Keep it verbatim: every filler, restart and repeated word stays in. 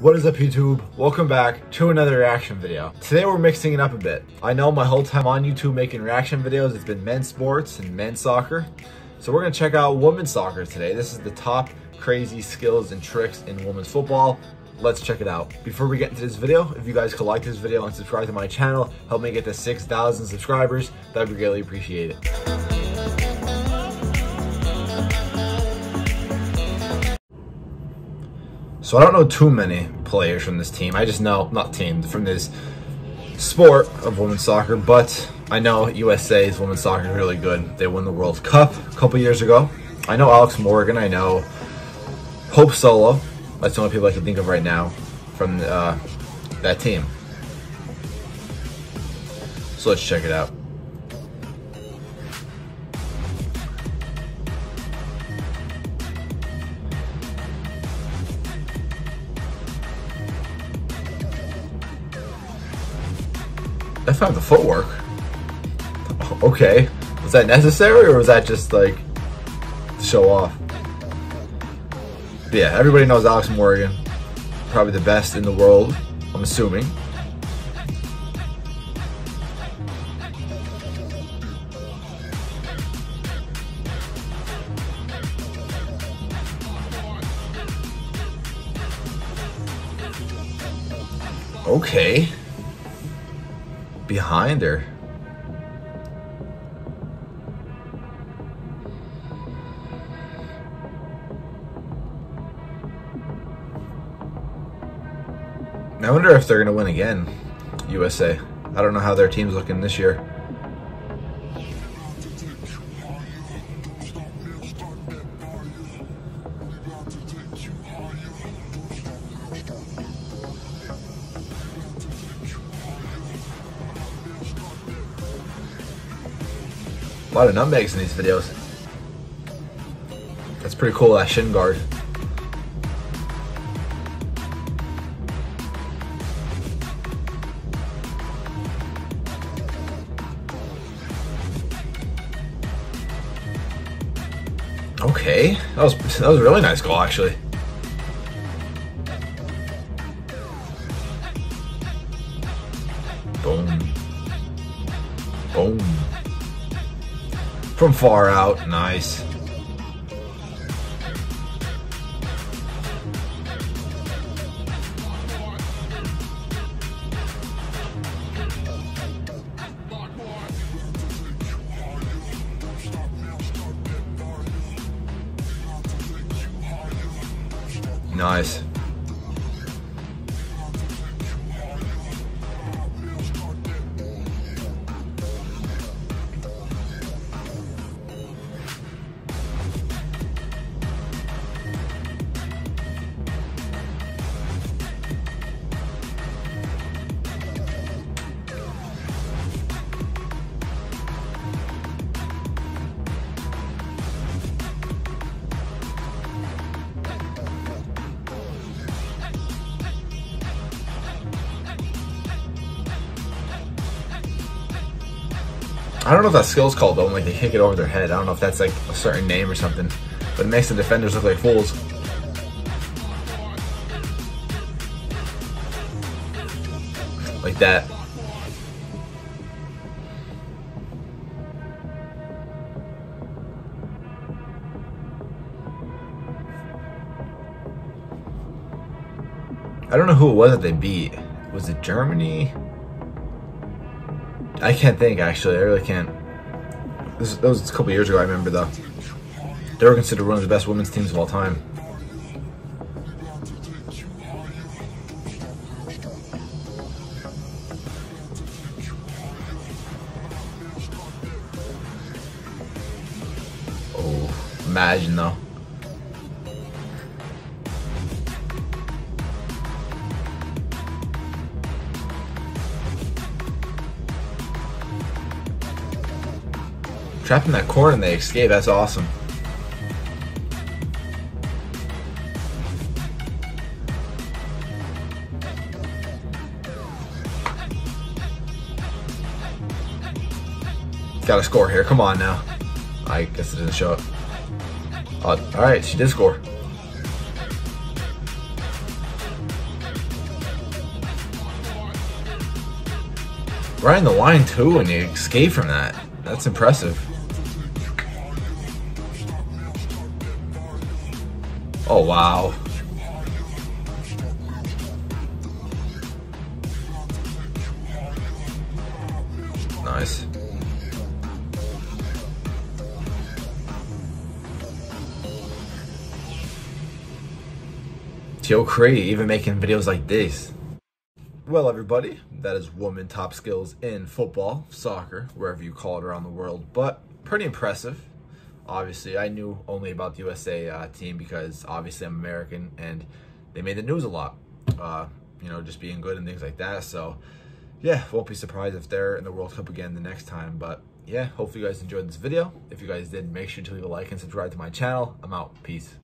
What is up, YouTube? Welcome back to another reaction video. Today we're mixing it up a bit. I know my whole time on YouTube making reaction videos it's been men's sports and men's soccer. So we're gonna check out women's soccer today. This is the top crazy skills and tricks in women's football. Let's check it out. Before we get into this video, if you guys could like this video and subscribe to my channel, help me get to six thousand subscribers, that'd be greatly appreciated. So I don't know too many players from this team. I just know, not team, from this sport of women's soccer, but I know U S A's women's soccer is really good. They won the World Cup a couple years ago. I know Alex Morgan, I know Hope Solo. That's the only people I can think of right now from uh, that team. So let's check it out. That's not the footwork. Okay. Was that necessary or was that just like to show off? Yeah, everybody knows Alex Morgan, probably the best in the world, I'm assuming. Okay. Behind her. I wonder if they're going to win again, U S A. I don't know how their team's looking this year. A lot of nutmegs in these videos. That's pretty cool, that shin guard. Okay, that was that was a really nice goal, actually. Boom, boom, from far out, nice. Nice. I don't know if that skill's called though, like they kick it over their head. I don't know if that's like a certain name or something, but it makes the defenders look like fools. Like that. I don't know who it was that they beat. Was it Germany? I can't think, actually. I really can't. This, that was a couple years ago, I remember, though. They were considered one of the best women's teams of all time. Oh, imagine, though. Trapped in that corner and they escape, that's awesome. Gotta score here, come on now. I guess it didn't show up. Oh, alright, she did score. Riding the line too, and you escape from that. That's impressive. Oh wow. Nice. Teal Cree even making videos like this. Well, everybody, that is woman top skills in football, soccer, wherever you call it around the world, but pretty impressive. Obviously, I knew only about the U S A uh, team because obviously I'm American and they made the news a lot, uh, you know, just being good and things like that. So, yeah, won't be surprised if they're in the World Cup again the next time. But, yeah, hopefully you guys enjoyed this video. If you guys did, make sure to leave a like and subscribe to my channel. I'm out. Peace.